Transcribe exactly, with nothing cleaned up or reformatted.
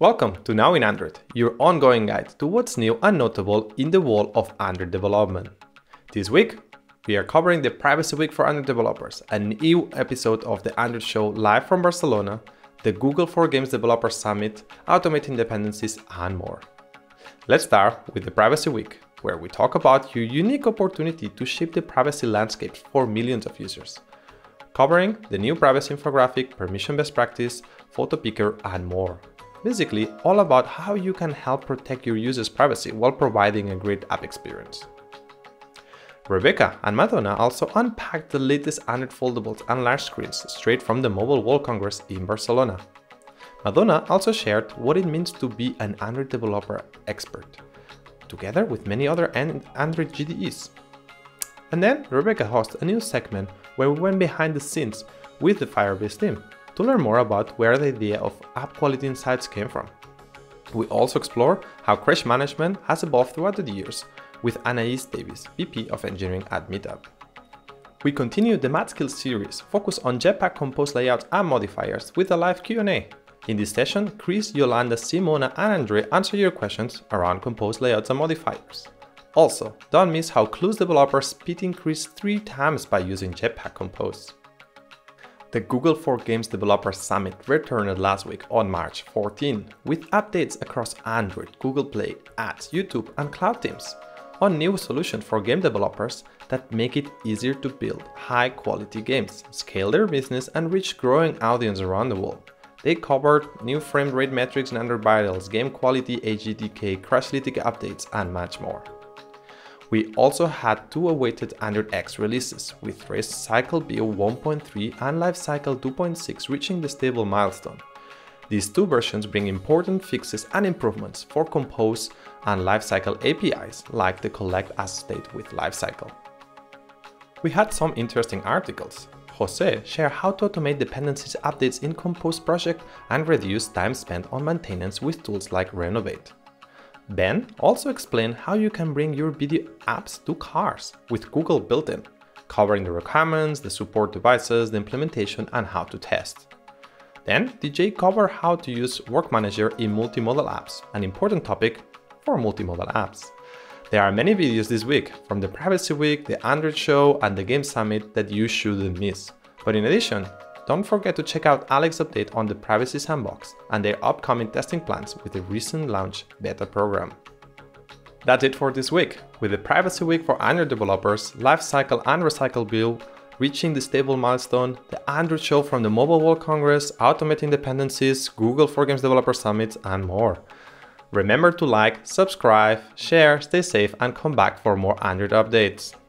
Welcome to Now in Android, your ongoing guide to what's new and notable in the world of Android development. This week, we are covering the Privacy Week for Android Developers, an E U episode of The Android Show live from Barcelona, the Google for Games Developers Summit, automating dependencies and more. Let's start with the Privacy Week, where we talk about your unique opportunity to shape the privacy landscape for millions of users, covering the new privacy infographic, permission best practice, photo picker and more. Basically, all about how you can help protect your users' privacy while providing a great app experience. Rebecca and Madonna also unpacked the latest Android foldables and large screens straight from the Mobile World Congress in Barcelona. Madonna also shared what it means to be an Android developer expert, together with many other Android G D Es. And then Rebecca hosted a new segment where we went behind the scenes with the Firebase team, to learn more about where the idea of app quality insights came from. We also explore how crash management has evolved throughout the years with Anaïs Davies, V P of Engineering at Meetup. We continue the MAD Skills series, focused on Jetpack Compose layouts and modifiers with a live Q and A. In this session, Chris, Yolanda, Simona and Andre answer your questions around Compose layouts and modifiers. Also, don't miss how Cloze developers speed increase three times by using Jetpack Compose. The Google for Games Developers Summit returned last week on March fourteenth with updates across Android, Google Play, ads, YouTube and Cloud Teams on new solutions for game developers that make it easier to build high-quality games, scale their business and reach growing audience around the world. They covered new frame rate metrics and Android vitals, game quality, A G D K, Crashlytics updates and much more. We also had two awaited AndroidX releases, with RecyclerView one point three and Lifecycle two point six reaching the stable milestone. These two versions bring important fixes and improvements for Compose and Lifecycle A P Is, like the collectAsStateWithLifecycle. We had some interesting articles. Jose shared how to automate dependencies updates in Compose project and reduce time spent on maintenance with tools like Renovate. Ben also explained how you can bring your video apps to cars with Google built-in, covering the requirements, the support devices, the implementation and how to test. Then D J covered how to use Work Manager in multimodal apps, an important topic for multimodal apps. There are many videos this week from the Privacy Week, the Android Show and the Game Summit that you shouldn't miss. But in addition, don't forget to check out Alex's update on the Privacy Sandbox and their upcoming testing plans with the recent launch beta program. That's it for this week, with the Privacy Week for Android Developers, Lifecycle and RecyclerView reaching the stable milestone, the Android Show from the Mobile World Congress, automating dependencies, Google for Games Developers Summit and more. Remember to like, subscribe, share, stay safe and come back for more Android updates.